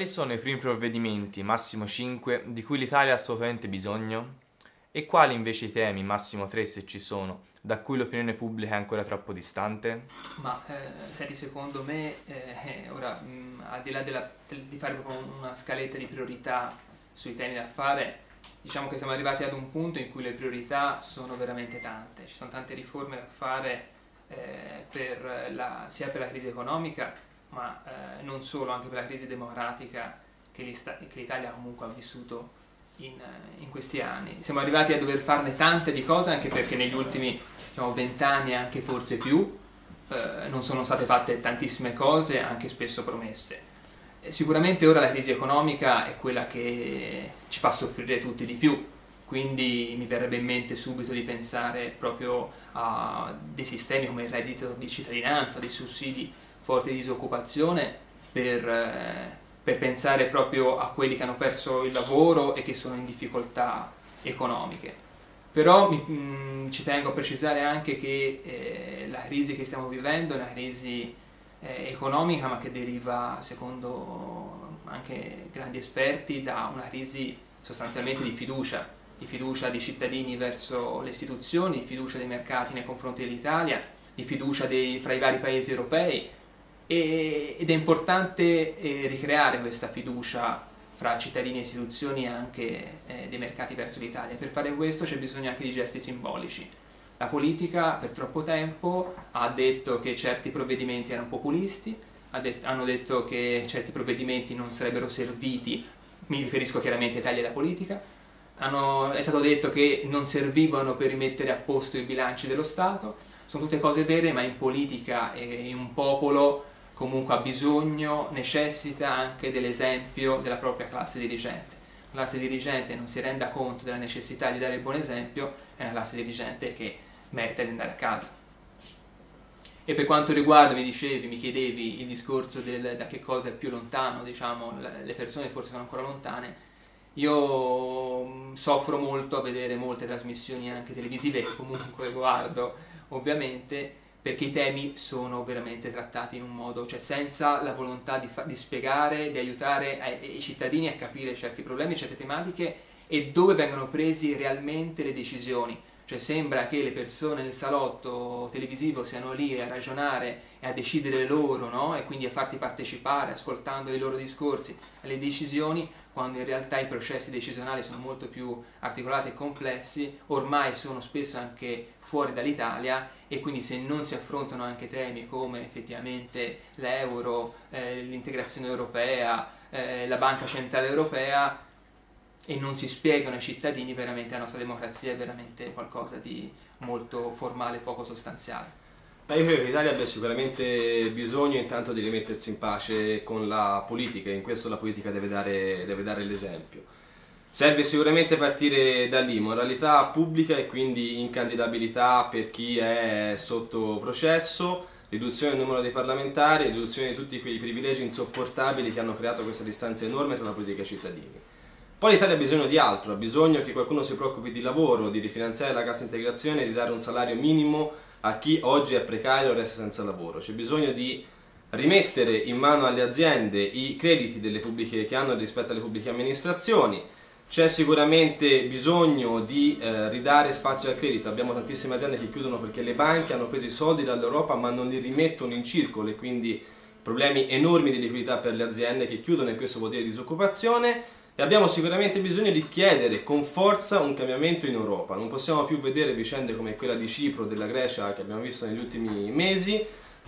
Quali sono i primi provvedimenti, massimo 5, di cui l'Italia ha assolutamente bisogno? E quali invece i temi, massimo 3 se ci sono, da cui l'opinione pubblica è ancora troppo distante? Ma secondo me, ora al di là di fare proprio una scaletta di priorità sui temi da fare, diciamo che siamo arrivati ad un punto in cui le priorità sono veramente tante, ci sono tante riforme da fare sia per la crisi economica, ma non solo, anche per la crisi democratica che l'Italia comunque ha vissuto in questi anni. Siamo arrivati a dover farne tante di cose, anche perché negli ultimi 20 anni, anche forse più, non sono state fatte tantissime cose, anche spesso promesse. Sicuramente ora la crisi economica è quella che ci fa soffrire tutti di più, quindi mi verrebbe in mente subito di pensare proprio a dei sistemi come il reddito di cittadinanza, dei sussidi forti di disoccupazione, per pensare proprio a quelli che hanno perso il lavoro e che sono in difficoltà economiche. Però ci tengo a precisare anche che la crisi che stiamo vivendo è una crisi economica, ma che deriva, secondo anche grandi esperti, da una crisi sostanzialmente di fiducia dei cittadini verso le istituzioni, di fiducia dei mercati nei confronti dell'Italia, di fiducia fra i vari paesi europei, ed è importante ricreare questa fiducia fra cittadini e istituzioni, anche dei mercati verso l'Italia. Per fare questo c'è bisogno anche di gesti simbolici. La politica per troppo tempo ha detto che certi provvedimenti erano populisti, hanno detto che certi provvedimenti non sarebbero serviti, mi riferisco chiaramente ai tagli alla politica, è stato detto che non servivano per rimettere a posto i bilanci dello Stato. Sono tutte cose vere, ma in politica e in un popolo comunque ha bisogno, necessita anche dell'esempio della propria classe dirigente. La classe dirigente non si renda conto della necessità di dare il buon esempio, è una classe dirigente che merita di andare a casa. E per quanto riguarda, mi chiedevi il discorso da che cosa è più lontano, diciamo, le persone forse sono ancora lontane. Io soffro molto a vedere molte trasmissioni anche televisive, che comunque guardo ovviamente, perché i temi sono veramente trattati in un modo, cioè senza la volontà di spiegare, di aiutare i cittadini a capire certi problemi, certe tematiche e dove vengono prese realmente le decisioni. Cioè sembra che le persone nel salotto televisivo siano lì a ragionare e a decidere loro, no? E quindi a farti partecipare, ascoltando i loro discorsi, alle decisioni, quando in realtà i processi decisionali sono molto più articolati e complessi, ormai sono spesso anche fuori dall'Italia, e quindi se non si affrontano anche temi come effettivamente l'euro, l'integrazione europea, la Banca Centrale Europea, e non si spiegano ai cittadini, veramente la nostra democrazia è veramente qualcosa di molto formale, poco sostanziale. Ma io credo che l'Italia abbia sicuramente bisogno intanto di rimettersi in pace con la politica, e in questo la politica deve dare l'esempio. Serve sicuramente partire da lì, moralità pubblica e quindi incandidabilità per chi è sotto processo, riduzione del numero dei parlamentari, riduzione di tutti quei privilegi insopportabili che hanno creato questa distanza enorme tra la politica e i cittadini. Poi l'Italia ha bisogno di altro, ha bisogno che qualcuno si preoccupi di lavoro, di rifinanziare la cassa integrazione, di dare un salario minimo a chi oggi è precario e resta senza lavoro. C'è bisogno di rimettere in mano alle aziende i crediti che hanno rispetto alle pubbliche amministrazioni. C'è sicuramente bisogno di ridare spazio al credito. Abbiamo tantissime aziende che chiudono perché le banche hanno preso i soldi dall'Europa ma non li rimettono in circolo, e quindi problemi enormi di liquidità per le aziende che chiudono, e questo vuol dire disoccupazione. E abbiamo sicuramente bisogno di chiedere con forza un cambiamento in Europa. Non possiamo più vedere vicende come quella di Cipro, della Grecia, che abbiamo visto negli ultimi mesi.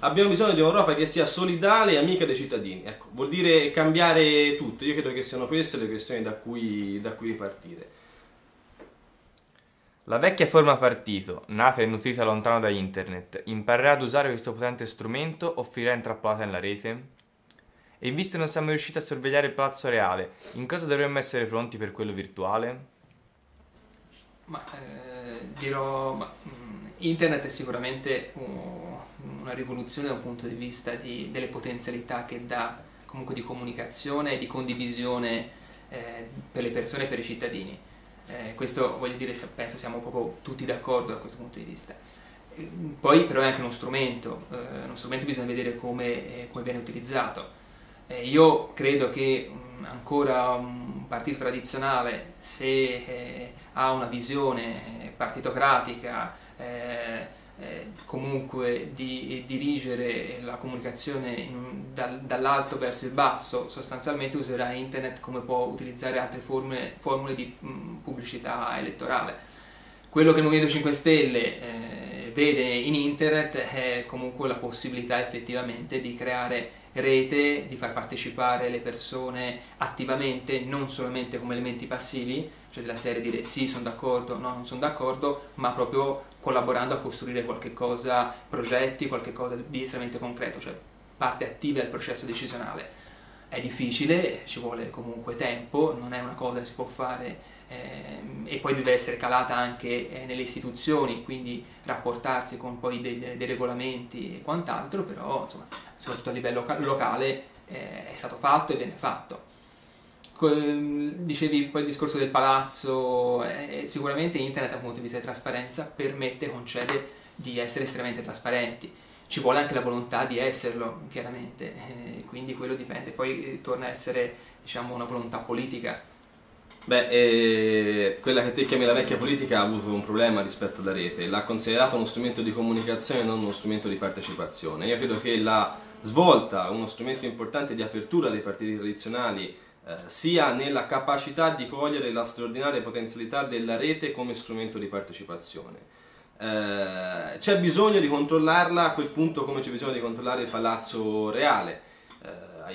Abbiamo bisogno di un'Europa che sia solidale e amica dei cittadini. Ecco, vuol dire cambiare tutto. Io credo che siano queste le questioni da cui ripartire. La vecchia forma partito, nata e nutrita lontano da internet, imparerà ad usare questo potente strumento o finirà intrappolata nella rete? E visto che non siamo riusciti a sorvegliare il palazzo reale, in cosa dovremmo essere pronti per quello virtuale? Ma internet è sicuramente una rivoluzione da un punto di vista delle potenzialità che dà, comunque, di comunicazione e di condivisione per le persone e per i cittadini. Questo, voglio dire, penso siamo proprio tutti d'accordo da questo punto di vista. Poi però è anche uno strumento bisogna vedere come viene utilizzato. Io credo che ancora un partito tradizionale, se ha una visione partitocratica, comunque di dirigere la comunicazione dall'alto verso il basso, sostanzialmente userà internet come può utilizzare altre formule di pubblicità elettorale. Quello che il Movimento 5 Stelle vede in internet è comunque la possibilità effettivamente di creare rete, di far partecipare le persone attivamente, non solamente come elementi passivi, cioè della serie dire sì, sono d'accordo, no, non sono d'accordo, ma proprio collaborando a costruire qualche cosa, progetti, qualche cosa di estremamente concreto, cioè parte attiva al processo decisionale. È difficile, ci vuole comunque tempo, non è una cosa che si può fare e poi deve essere calata anche nelle istituzioni, quindi rapportarsi con poi dei regolamenti e quant'altro, però insomma, soprattutto a livello locale è stato fatto e viene fatto. Dicevi poi il discorso del palazzo, sicuramente internet dal punto di vista di trasparenza permette, concede di essere estremamente trasparenti, ci vuole anche la volontà di esserlo chiaramente, quindi quello dipende, poi torna a essere, diciamo, una volontà politica. Beh, quella che te chiami la vecchia politica ha avuto un problema rispetto alla rete, l'ha considerata uno strumento di comunicazione e non uno strumento di partecipazione. Io credo che la svolta, uno strumento importante di apertura dei partiti tradizionali, sia nella capacità di cogliere la straordinaria potenzialità della rete come strumento di partecipazione. C'è bisogno di controllarla a quel punto come c'è bisogno di controllare il palazzo reale.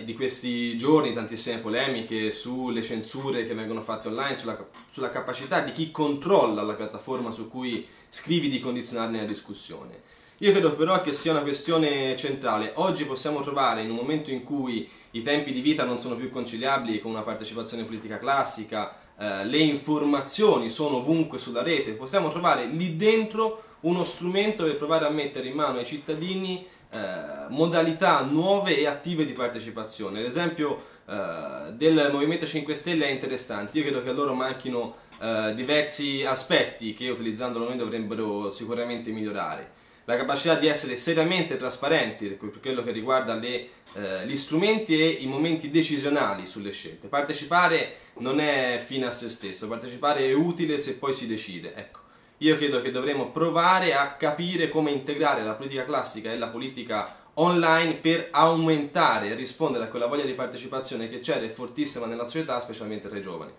Di questi giorni tantissime polemiche sulle censure che vengono fatte online, sulla capacità di chi controlla la piattaforma su cui scrivi di condizionarne la discussione. Io credo però che sia una questione centrale. Oggi possiamo trovare, in un momento in cui i tempi di vita non sono più conciliabili con una partecipazione politica classica, le informazioni sono ovunque sulla rete, possiamo trovare lì dentro uno strumento per provare a mettere in mano ai cittadini modalità nuove e attive di partecipazione. L'esempio del Movimento 5 Stelle è interessante, io credo che a loro manchino diversi aspetti che utilizzandolo noi dovrebbero sicuramente migliorare. La capacità di essere seriamente trasparenti per quello che riguarda gli strumenti e i momenti decisionali sulle scelte. Partecipare non è fine a se stesso, partecipare è utile se poi si decide, ecco. Io credo che dovremmo provare a capire come integrare la politica classica e la politica online per aumentare e rispondere a quella voglia di partecipazione che c'è ed è fortissima nella società, specialmente tra i giovani.